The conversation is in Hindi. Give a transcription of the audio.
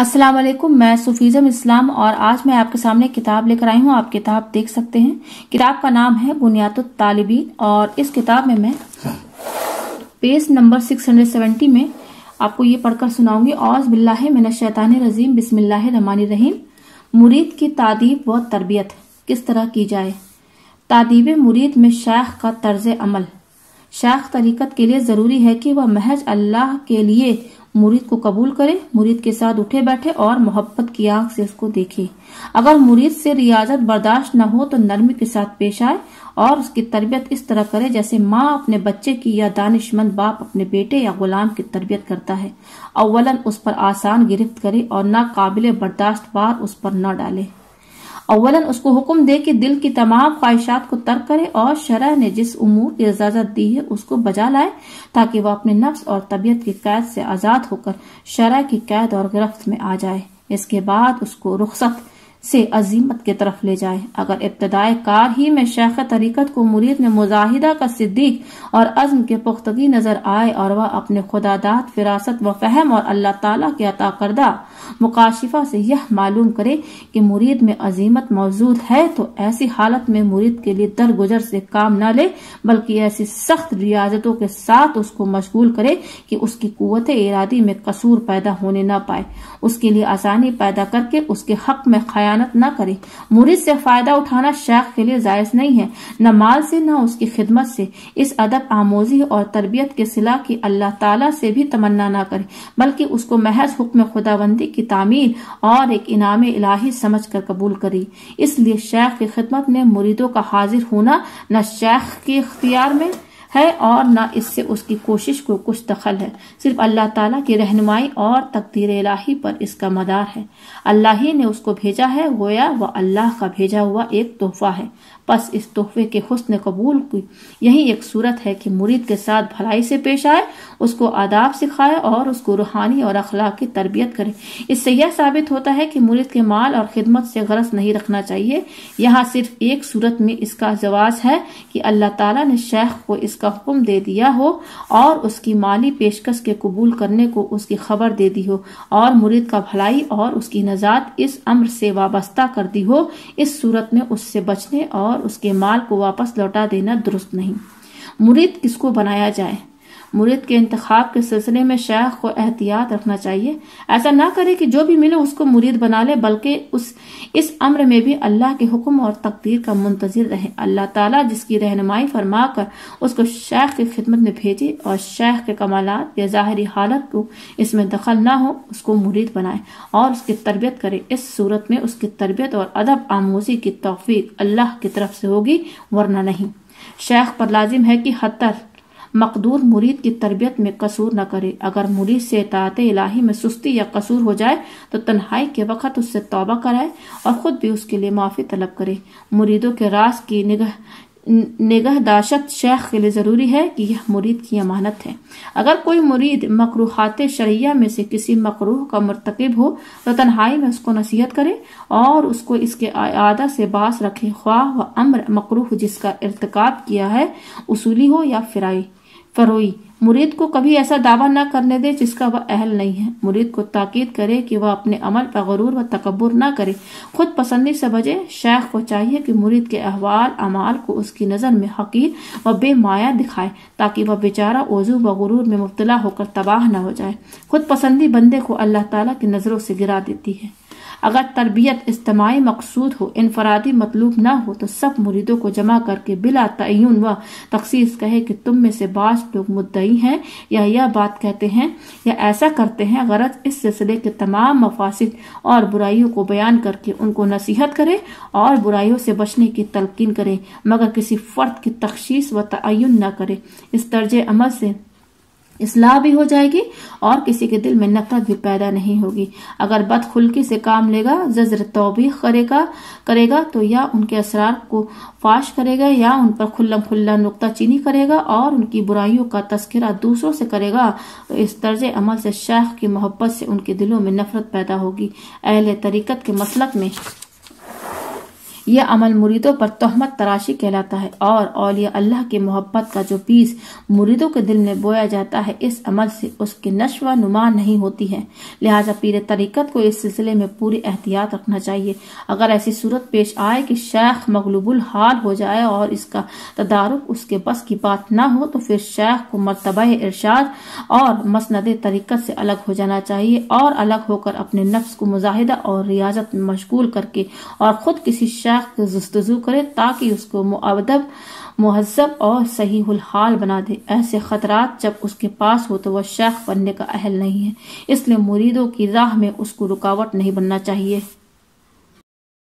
अस्सलाम वालेकुम, मैं सुफीज़म इस्लाम और आज मैं आपके सामने किताब लेकर आई हूँ। आप किताब देख सकते हैं। किताब का नाम है गुन्यातुत्तालिबिन और इस किताब में मैं पेज नंबर 670 में आपको ये पढ़कर सुनाऊंगी। औज़ बिल्लाहि मिनश शैतानिर रजीम, बिस्मिल्लाहिर रहमानिर रहीम। मुरीद की तादीब व तरबियत किस तरह की जाए। तादीब मुरीद में शेख का तर्ज अमल। शेख तरीक़त के लिए ज़रूरी है कि वह महज अल्लाह के लिए मुरीद को कबूल करे, मुरीद के साथ उठे बैठे और मोहब्बत की आंख से उसको देखे। अगर मुरीद से रियाजत बर्दाश्त न हो तो नरमी के साथ पेश आए और उसकी तरबियत इस तरह करे जैसे माँ अपने बच्चे की या दानिशमंद बाप अपने बेटे या गुलाम की तरबियत करता है। अव्वलन उस पर आसान गिरफ्त करे और नाकाबिल बर्दाश्त बार उस पर न डाले। अव्वलन उसको हुक्म दे कि दिल की तमाम ख्वाहिशात को तर्क करे और शरह ने जिस उमूर की इजाजत दी है उसको बजा लाए ताकि वह अपने नफ्स और तबीयत की कैद से आज़ाद होकर शरह की कैद और गिरफ्त में आ जाए। इसके बाद उसको रुखसत से अजीमत की तरफ ले जाए। अगर इब्तदाई कार ही में शेख तरीक़त को मुरीद में मुजाहिदा का सिद्दीक और अज़्म के पुख्तगी नजर आए और वह अपने खुदादात फिरासत व फहम और अल्लाह ताला के अता करदा मुकाशिफा से यह मालूम करे कि मुरीद में अजीमत मौजूद है तो ऐसी हालत में मुरीद के लिए दरगुजर से काम न ले बल्कि ऐसी सख्त रियाजतों के साथ उसको मशगूल करे कि उसकी कुव्वत इरादी में कसूर पैदा होने न पाए। उसके लिए आसानी पैदा करके उसके हक में ख़यानत न करे। मुरीद से फायदा उठाना शेख के लिए जायज नहीं है, न माल से न उसकी खिदमत से। इस अदब आमोजी और तरबियत के सिला की अल्लाह ताला से भी तमन्ना न करे बल्कि उसको महज हुक्म खुदाबंदी की तामील और एक इनाम इलाही समझ कर कबूल करी। इसलिए शेख की खिदमत में मुरीदों का हाजिर होना न शेख के इख्तियार में है और न इससे उसकी कोशिश को कुछ दखल है। सिर्फ अल्लाह ताला की रहनुमाई और तकदीर इलाही पर इसका मदार है। अल्लाह ही ने उसको भेजा है, गोया वह अल्लाह का भेजा हुआ एक तोहफा है। बस इस तोहफे के हुस्न कबूल की यही एक सूरत है कि मुरीद के साथ भलाई से पेश आए, उसको आदाब सिखाए और उसको रूहानी और अखलाकी तरबियत करे। इससे यह साबित होता है कि मुरीद के माल और खिदमत से गरज नहीं रखना चाहिए। यहाँ सिर्फ एक सूरत में इसका जवाज़ है कि अल्लाह ताला ने शेख को इसका हुक्म दे दिया हो और उसकी माली पेशकश के कबूल करने को उसकी खबर दे दी हो और मुरीद का भलाई और उसकी नजात इस अम्र से वाबस्ता कर दी हो। इस सूरत में उससे बचने और उसके माल को वापस लौटा देना दुरुस्त नहीं। मुरीद किसको बनाया जाए। मुरीद के इंतखाब के सिलसिले में शेख को एहतियात रखना चाहिए। ऐसा ना करे कि जो भी मिले उसको मुरीद बना ले बल्कि उस इस अम्र में भी अल्लाह के हुक्म और तकदीर का मुंतजिर रहे। अल्लाह ताला जिसकी रहनुमाई फरमा कर उसको शेख की खिदमत में भेजे और शेख के कमालात या ज़ाहरी हालत को इसमें दखल ना हो, उसको मुरीद बनाए और उसकी तरबियत करे। इस सूरत में उसकी तरबियत और अदब आमोजी की तौफीक अल्लाह की तरफ से होगी वरना नहीं। शेख पर लाजिम है कि हत्तर मकदूर मुरीद की तरबियत में कसूर न करे। अगर मुरीद से इताअत इलाही में सुस्ती या कसूर हो जाए तो तन्हाई के वक़्त उससे तौबा कराए और ख़ुद भी उसके लिए माफ़ी तलब करे। मुरीदों के राज की निगहदाश्त शेख के लिए ज़रूरी है कि यह मुरीद की अमानत है। अगर कोई मुरीद मकरूहात शरिया में से किसी मकरूह का मरतकब हो तो तन्हाई में उसको नसीहत करे और उसको इसके आदा से बास रखे, ख्वाह व अम्र मकरूह जिसका इर्तकाब किया है उसूली हो या फिराई फरोई। मुरीद को कभी ऐसा दावा न करने दे जिसका वह अहल नहीं है। मुरीद को ताकीद करे कि वह अपने अमल पर गुरूर व तकब्बुर न करे, खुद पसंदी समझे। शेख को चाहिए कि मुरीद के अहवाल अमाल को उसकी नज़र में हकीर व बेमाया दिखाए ताकि वह बेचारा ओजू व गुरूर में मुब्तला होकर तबाह न हो जाए। खुद पसंदी बंदे को अल्लाह ताला की नज़रों से गिरा देती है। अगर तरबियत इज्तमाई मकसूद हो, इनफरादी मतलूब ना हो तो सब मुरीदों को जमा करके बिला तयन व तखसीस कहे कि तुम में से बाज लोग मुद्दई हैं या यह बात कहते हैं या ऐसा करते हैं। गरज इस सिलसिले के तमाम मफासिद और बुराइयों को बयान करके उनको नसीहत करें और बुराइयों से बचने की तलकीन करें मगर किसी फर्द की तखसीस व तयन न करें। इस तर्ज अमल से इस्लाह भी हो जाएगी और किसी के दिल में नफरत भी पैदा नहीं होगी। अगर बदखुल्की से काम लेगा, जज्र तौबीख करेगा तो या उनके असरार को फाश करेगा या उन पर खुल्लम खुल्ला नुक्ताचीनी करेगा और उनकी बुराइयों का तस्करा दूसरों से करेगा तो इस तर्ज अमल से शेख की मोहब्बत से उनके दिलों में नफरत पैदा होगी। अहल तरीक़त के मसलक में यह अमल मुरीदों पर तोहमत तराशी कहलाता है और औलिया अल्लाह की मोहब्बत का जो बीज मुरीदों के दिल में बोया जाता है, इस अमल से उसकी नश्व नुमा नहीं होती है। लिहाजा पीर तरीकत को इस सिलसिले में पूरी एहतियात रखना चाहिए। अगर ऐसी सूरत पेश आए कि शेख मगलूबुल हाल हो जाए और इसका तदारुक उसके बस की बात ना हो, तो फिर शेख को मरतबा इरशाद और मसनद तरीकत से अलग हो जाना चाहिए और अलग होकर अपने नफ्स को मुजाहिदा और रियाजत में मशगूल करके और खुद किसी शेख की जस्तजू करे ताकि उसको मुअद्दब, मुहज्जब और सहीहुल हाल बना दे। ऐसे खतरात जब उसके पास हो तो वह शेख बनने का अहल नहीं है, इसलिए मुरीदों की राह में उसको रुकावट नहीं बनना चाहिए।